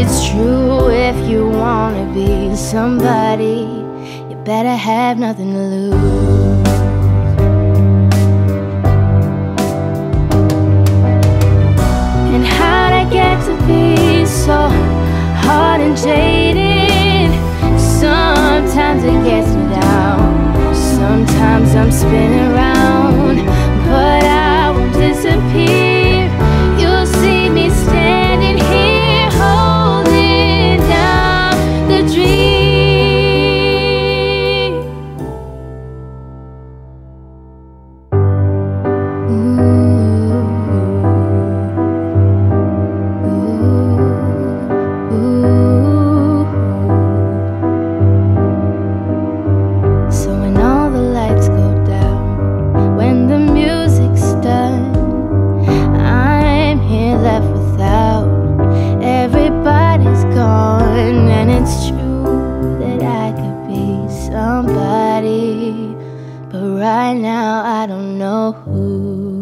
it's true. If you wanna be somebody, you better have nothing to lose. And how'd I get to be so hard and jaded? Sometimes it gets me down, sometimes I'm spinning around, but I won't disappear. But right now I don't know who.